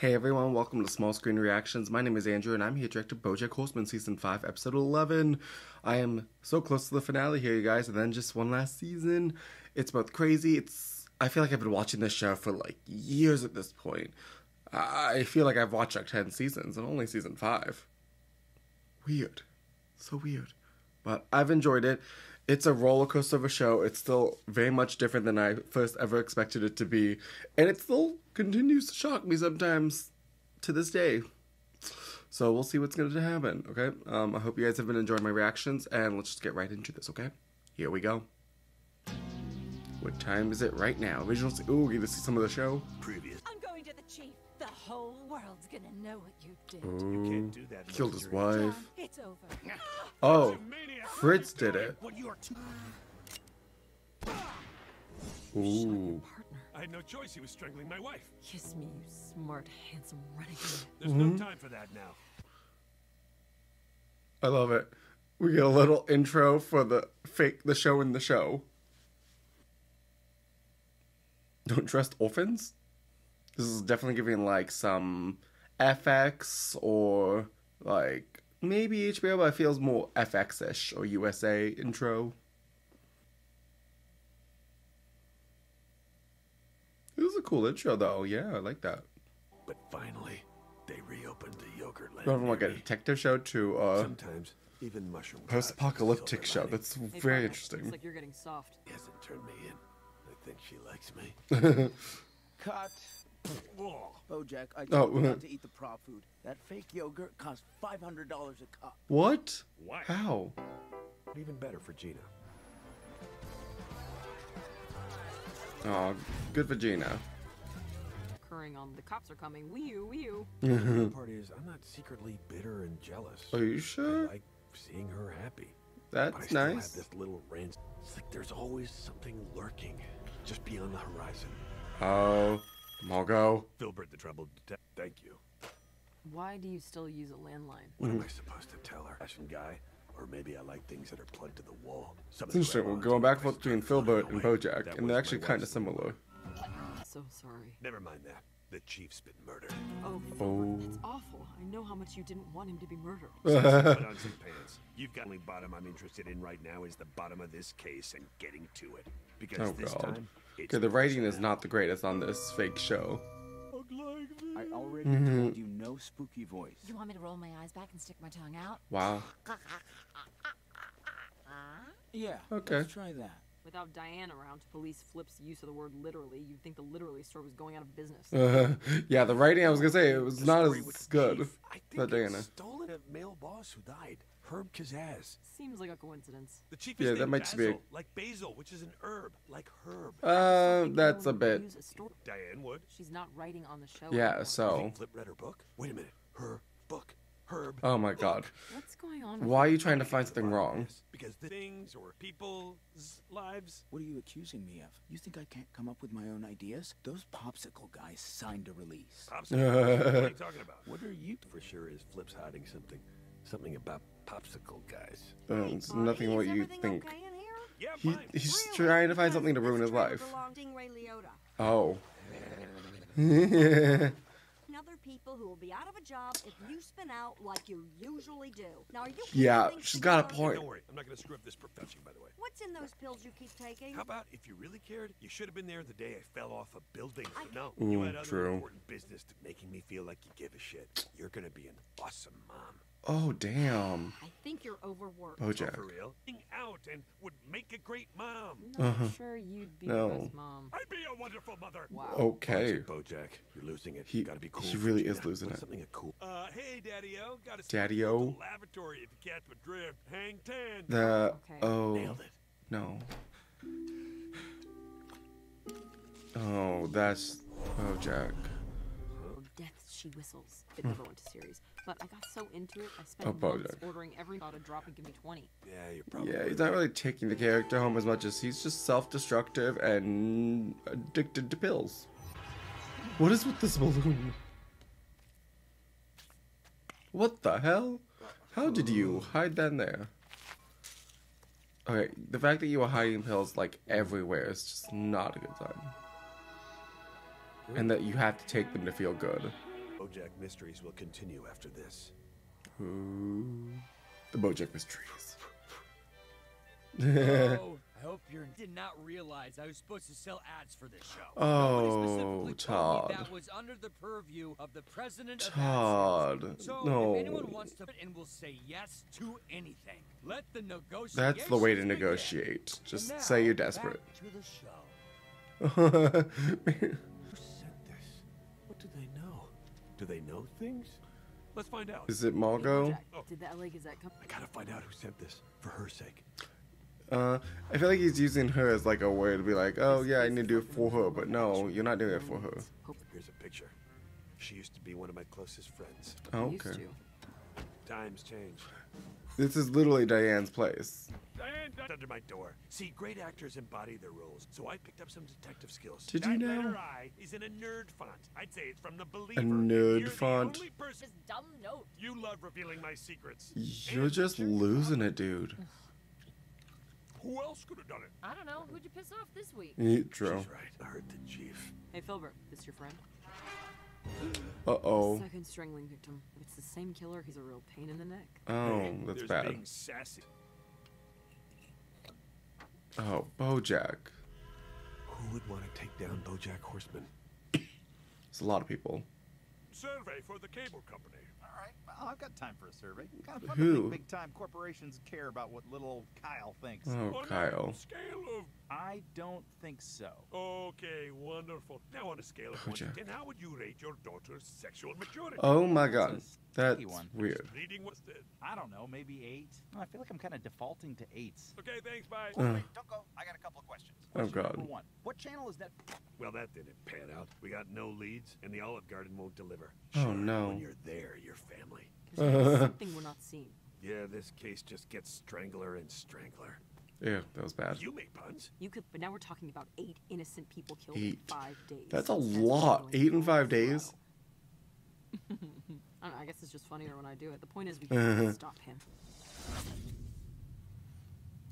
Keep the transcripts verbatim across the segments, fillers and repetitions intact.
Hey everyone, welcome to Small Screen Reactions. My name is Andrew and I'm here to direct BoJack Horseman Season five, Episode eleven. I am so close to the finale here, you guys, and then just one last season. It's both crazy, it's... I feel like I've been watching this show for like years at this point. I feel like I've watched like ten seasons and only Season five. Weird. So weird. But I've enjoyed it. It's a roller coaster of a show. It's still very much different than I first ever expected it to be. And it still continues to shock me sometimes to this day. So we'll see what's going to happen, okay? Um, I hope you guys have been enjoying my reactions, and let's just get right into this, okay? Here we go. What time is it right now? Original. Ooh, we're going to see some of the show. Previous. I'm going to the chief. The whole world's going to know what you did. Ooh, you can't do that. Killed his wife. John, it's over. Oh. Fritz did it. Ooh. I had no choice. He was strangling my wife. Kiss me, you smart, handsome renegade. There's mm-hmm. no time for that now. I love it. We get a little intro for the fake, the show in the show. Don't trust orphans? This is definitely giving like some F X or like maybe H B O, but it feels more F X-ish or U S A intro. It was a cool intro, though. Yeah, I like that. But finally, they reopened the yogurt land. From like a detective show to uh, sometimes even mushroom post-apocalyptic show. That's hey, very interesting. Looks like you're getting soft. He hasn't turned me in. I think she likes me. Cut. BoJack, I told you not to eat the prop food. That fake yogurt cost five hundred dollars a cup. What? What? How? Even better for Gina. Oh, good for Gina. Occurring on the cops are coming. Wee-oo, wee-oo. The part is, I'm not secretly bitter and jealous. Are you sure? I like seeing her happy. That's but I still nice. Have this little range. It's like there's always something lurking just beyond the horizon. Oh. I'll go. Philbert, the troubled detective. Thank you. Why do you still use a landline? What am I supposed to tell her? Fashion guy? Or maybe I like things that are plugged to the wall. It's interesting. We're going back and forth between Philbert and BoJack, that and they're actually kind of similar. So sorry. Never mind that. The chief's been murdered. Oh, oh. That's awful. I know how much you didn't want him to be murdered. Put on some pants. You've got the only bottom I'm interested in right now is the bottom of this case and getting to it. Because oh, this God. time... Okay, the writing is not the greatest on this fake show. I already mm-hmm. told you no spooky voice. You want me to roll my eyes back and stick my tongue out? Wow. Yeah. Okay. Let's try that. Without Diane around, police flips use of the word literally. You'd think the literally store was going out of business. Uh, yeah, the writing I was gonna say it was the not as good. Chief, I think Diana. Stolen a male boss who died. Herb Kazaz. Seems like a coincidence. The chief is yeah, that might basil, be a... like basil, which is an herb, like herb. Uh, that's a bit. Diane would. She's not writing on the show. Yeah, anymore. So. Flip read her book. Wait a minute, her book, herb. Oh my book. God. What's going on? Why are you trying to find something wrong? Because things or people's lives. What are you accusing me of? You think I can't come up with my own ideas? Those popsicle guys signed a release. Popsicle. What are you talking about? What are you? For sure is Flip's hiding something. Something about popsicle guys. Oh, it's nothing uh, what you think. Okay yeah, he, he's really? trying to find something to ruin his life. Oh. Yeah, she's got a point. Don't worry, I'm not going to screw up this production, by the way. What's in those pills you keep taking? How about if you really cared, you should have been there the day I fell off a building. I... No, Ooh, you had other true. important business to making me feel like you give a shit. You're going to be an awesome mom. Oh damn! I think you're overworked. BoJack. For real? Out and would make a great mom. No, uh-huh. I'm sure you'd be no. the best mom. I'd be a wonderful mother. Wow. Okay. BoJack, you're losing it. He, gotta be cool. He really is losing it. Something cool. Uh, hey, Daddy-O, gotta Daddy-O. Lavatory if you catch my drift. Hang ten. The okay. oh Nailed it. no. Oh, that's BoJack. She whistles. It never went to series, but I got so into it I spent oh, months ordering every thought a drop and give me twenty. Yeah, you're probably. Yeah, he's not really taking the character home as much as he's just self-destructive and addicted to pills. What is with this balloon? What the hell? How did you hide that in there? Okay, the fact that you were hiding pills like everywhere is just not a good sign, and that you have to take them to feel good. BoJack Mysteries will continue after this. Ooh, the BoJack Mysteries. Oh, I hope you did not realize I was supposed to sell ads for this show. Oh, Todd. That was under the purview of the president of Todd. So no. If anyone wants to, and will say yes to anything. Let the negotiate. That's the way to negotiate. Just now, say you're desperate. Back to the show. What do they know? Do they know things? Let's find out. Is it Margo? Did the L A Gazette come? I gotta find out who sent this for her sake. Uh, I feel like he's using her as like a way to be like, oh yeah, I need to do it for her, but no, you're not doing it for her. Here's a picture. She used to be one of my closest friends. Oh, okay. Times change. This is literally Diane's place. Diane, under my door. See, great actors embody their roles, so I picked up some detective skills. Did you know? That letter I is in a nerd font. I'd say it's from The Believer. A nerd you're font. The only person... Just dumb note. You love revealing my secrets. You're and just losing it, dude. Who else could have done it? I don't know. Who'd you piss off this week? She's right. I heard the chief. Hey, Philbert, this your friend? Uh-oh. Second strangling victim. If it's the same killer, he's a real pain in the neck. Oh, that's There's bad. Being sassy. Oh, BoJack. Who would want to take down BoJack Horseman? It's a lot of people. Survey for the cable company. All right, well, I've got time for a survey. Kind of fun Who? To big time corporations care about what little old Kyle thinks. Oh, on Kyle. Scale of... I don't think so. Okay, wonderful. Now on a scale of BoJack. one to ten, how would you rate your daughter's sexual maturity? Oh my God, that's one. Weird. Reading was dead. I don't know, maybe eight. Oh, I feel like I'm kind of defaulting to eights. Okay, thanks, bye. Oh, wait, don't go. I got a couple of questions. Question oh God. Number one. What channel is that? Well, that didn't pan out. We got no leads, and the Olive Garden won't deliver. Sure, oh no. When you're there, your family. There's something we're not seeing. Yeah, this case just gets strangler and strangler. Yeah, that was bad. You make puns. You could, but now we're talking about eight innocent people killed eight. in five days. That's a That's lot. Eight in five days. I don't know, I guess it's just funnier when I do it. The point is, we can't stop him.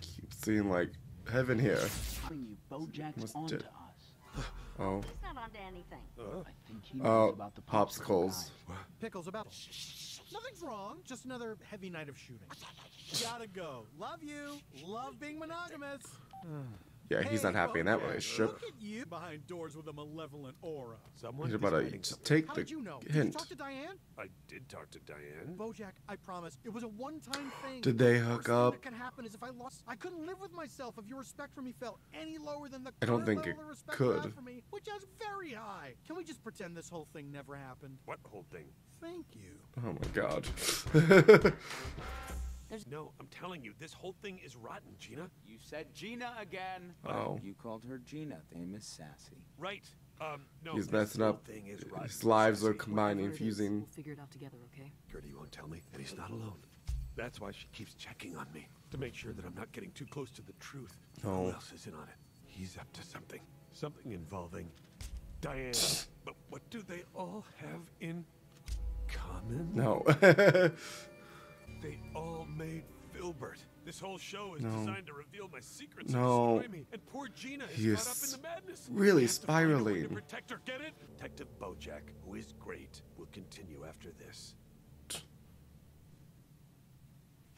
Keep seeing like heaven here. Bring you BoJack's onto us. Oh. He's not onto anything. Uh, I think he knows uh, about the popsicles. Pickles about. Shh, shh, shh. Nothing's wrong. Just another heavy night of shooting. Gotta go. Love you. Love being monogamous. Yeah, he's hey, not happy in that okay. relationship. Look at you behind doors with a malevolent aura. Someone he's about to just take How the did you know? Hint. Did you talk to Diane? I did talk to Diane. BoJack, I promise, it was a one-time thing. Did they hook up? What can happen is if I lost, I couldn't live with myself if your respect for me fell any lower than the. I don't think it could. For me, which is very high. Can we just pretend this whole thing never happened? What whole thing? Thank you. Oh my God. No, I'm telling you, this whole thing is rotten, Gina. You said Gina again. Oh. You called her Gina. They miss Sassy. Right. Um, no. He's messing up. Thing is rotten. His lives sassy. Are combining, fusing. We'll figure it out together, okay? Gertie won't tell me that he's not alone. That's why she keeps checking on me to make sure that I'm not getting too close to the truth. Oh. Who else is in on it? He's up to something. Something involving Diane. But what do they all have in common? No. They all made Philbert. This whole show is no. designed to reveal my secrets no. and destroy me. And poor Gina is he caught up in the madness. Really spiraling. To protect her, get it? Detective BoJack, who is great, will continue after this. He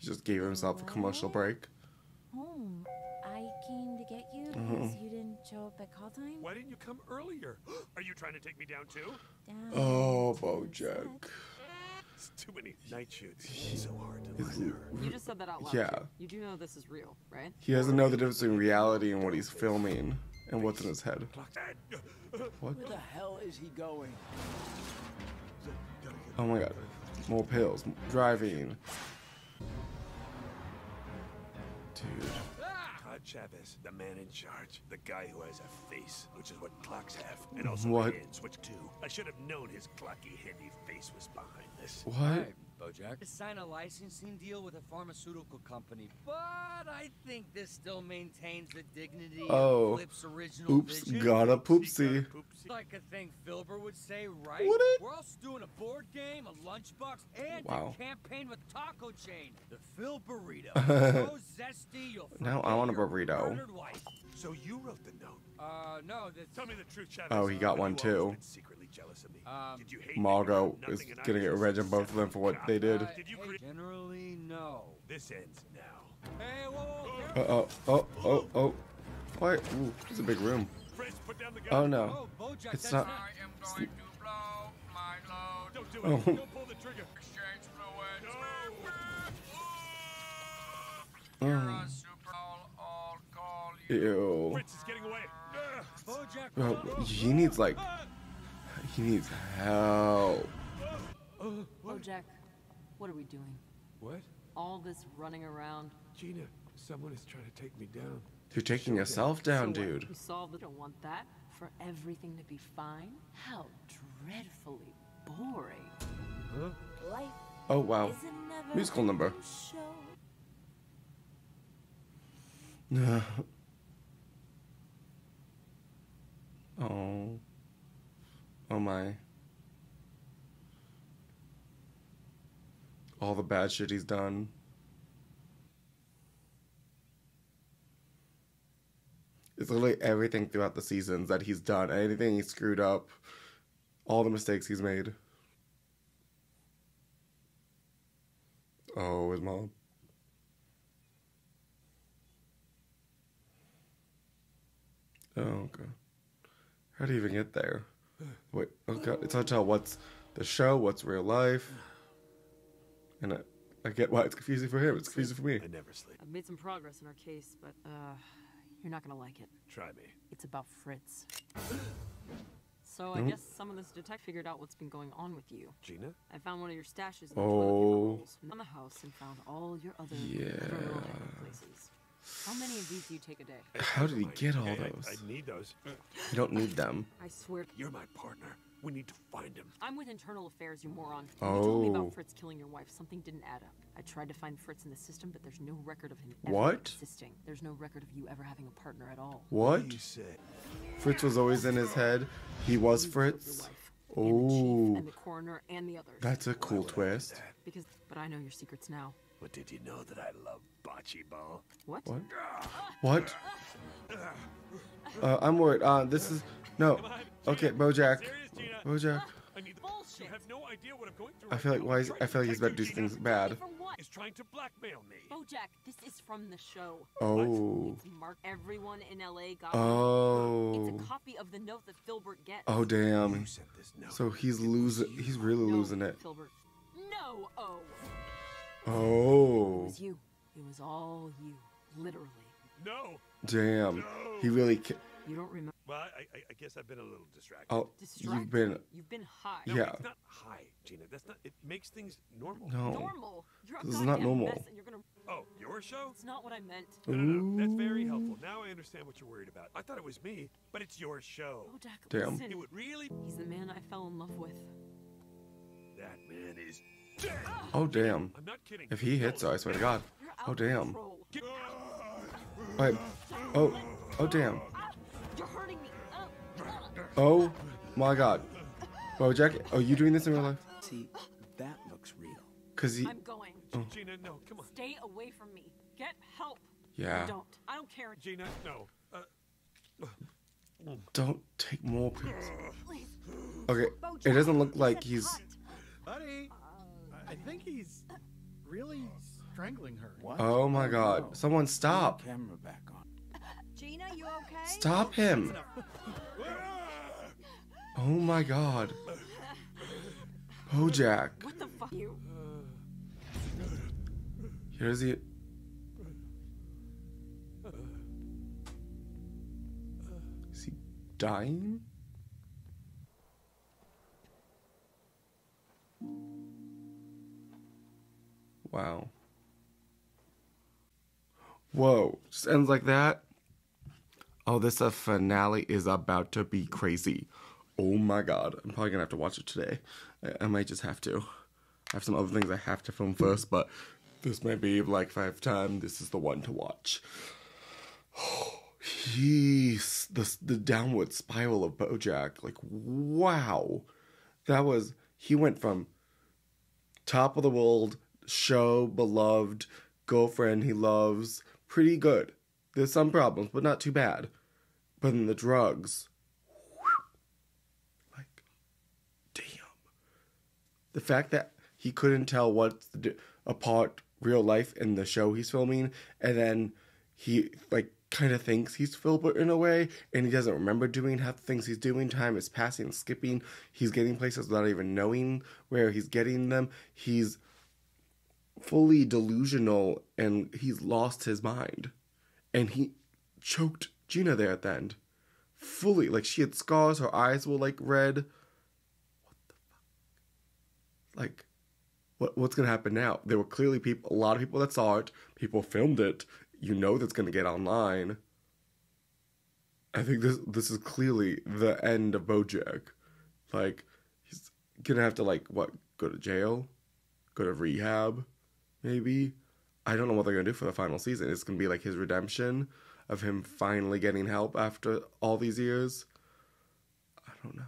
just gave himself a commercial break. Home. I came to get you because uh-huh. you didn't show up at call time. Why didn't you come earlier? Are you trying to take me down too? Down oh, BoJack. It's too many night shoots. She's so hard to learn. You just said that out loud. Yeah. Too. You do know this is real, right? He doesn't know the difference between reality and what he's filming and what's in his head. What? Where the hell is he going? Oh my God. More pills. Driving. Dude. Todd Chavez, the man in charge, the guy who has a face, which is what clocks have, and also what? Hands, which too. I should have known his clocky, handy face was behind this. What? Right, BoJack. To sign a licensing deal with a pharmaceutical company, but I think this still maintains the dignity oh. of Flip's original Oops, vision. got a poopsie. Like a thing Philbert would say, right? Would it? We're also doing a board game, a lunchbox, and wow. a campaign with taco chain, the Phil burrito. So zesty, you'll now I want a burrito. So you wrote the note. Uh, no, tell me the truth, Chavez. Oh, he got one too. Secretly really jealous of me. Um, did you hate Margo is getting it revenge on both of them for what they did. Uh, did you generally know this ends now? Hey, whoa, whoa, oh, oh, oh, oh, oh. Quiet. Ooh, it's a big room. Oh no, it's not. It's... Oh. Oh. Ew. Oh, he needs like he needs help. BoJack, what are we doing? What? All this running around. Gina, someone is trying to take me down. You're taking yourself down, so dude. We solved it. I don't want that. For everything to be fine. How dreadfully boring. Huh? Life. Oh wow. Musical number. Oh. Oh my. All the bad shit he's done. It's literally everything throughout the seasons that he's done. Anything he screwed up. All the mistakes he's made. Oh, his mom. Oh, okay. How do you even get there? Wait, okay. It's hard to tell what's the show, what's real life. And I, I get why it's confusing for him. It's confusing for me. I never sleep. I've made some progress in our case, but... uh. You're not gonna like it. Try me. It's about Fritz. So I mm-hmm. guess some of this detective figured out what's been going on with you. Gina? I found one of your stashes in oh. the on the house and found all your other yeah. places. How many of these do you take a day? How did he get all those? I, I need those. You don't need them. I swear. You're my partner. We need to find him. I'm with internal affairs, you moron. Oh. You told me about Fritz killing your wife. Something didn't add up. I tried to find Fritz in the system, but there's no record of him ever existing. There's no record of you ever having a partner at all. What? What you say? Fritz was always in his head. He was Fritz. Oh. And the coroner and the others. That's a cool twist. Because, but I know your secrets now. But did you know that I love bocce ball? What? What? What? Uh, I'm worried. Uh, this is no. Okay, BoJack. BoJack. I need the... You have no idea what I'm going through. I feel like why is... I feel like he's about to do things bad. Is trying to blackmail me. BoJack, this is from the show. Oh. Everyone in L A got oh. It's a copy of the note that Philbert gets. Oh damn. So he's losing. He's really losing it. No. Oh. Oh. It was you. It was all you, literally. No. Damn. No. He really. Ca you don't remember. Well, I, I, I guess I've been a little distracted. Oh, distracted. You've been. You've been high. No, yeah. It's not high, Gina. That's not. It makes things normal. No. Normal. You're this is not normal. You're gonna... Oh, your show? It's not what I meant. No, no, no. That's very helpful. Now I understand what you're worried about. I thought it was me, but it's your show. Oh, Jack, damn. Listen. It would really. He's the man I fell in love with. That man is. Oh damn! I'm not kidding. If he hits, her, I swear to God. Oh damn! Wait. Oh, oh damn! Oh my God! BoJack, are you doing this in real life? See, that looks real. Cause he. I'm going. Gina, no, come on. Stay away from me. Get help. Yeah. Don't. I don't care, Gina. No. Don't take more pills. Okay. It doesn't look like he's. Buddy. I think he's really strangling her. What? Oh my God! Someone stop! Camera back on. Gina, you okay? Stop him! Oh my God! BoJack. What the fuck? You? Here's the. Is he dying? Wow. Whoa. Just ends like that. Oh, this uh, finale is about to be crazy. Oh my God. I'm probably going to have to watch it today. I, I might just have to. I have some other things I have to film first, but this might be like five time. This is the one to watch. Oh, jeez. The, the downward spiral of BoJack. Like, wow. That was... He went from top of the world... show, beloved, girlfriend he loves, pretty good. There's some problems, but not too bad. But in the drugs, whew, like, the fact that he couldn't tell what's apart real life and the show he's filming, and then he like kind of thinks he's Philbert in a way, and he doesn't remember doing half the things he's doing. Time is passing, skipping. He's getting places without even knowing where he's getting them. He's fully delusional, and he's lost his mind. And he choked Gina there at the end. Fully. Like, she had scars. Her eyes were, like, red. What the fuck? Like, what what's going to happen now? There were clearly people, a lot of people that saw it. People filmed it. You know that's going to get online. I think this this is clearly the end of BoJack. Like, he's going to have to, like, what, go to jail? Go to rehab? Maybe? I don't know what they're going to do for the final season. It's going to be, like, his redemption of him finally getting help after all these years. I don't know.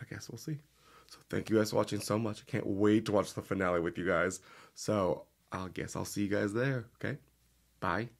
I guess we'll see. So thank you guys for watching so much. I can't wait to watch the finale with you guys. So I guess I'll see you guys there. Okay? Bye.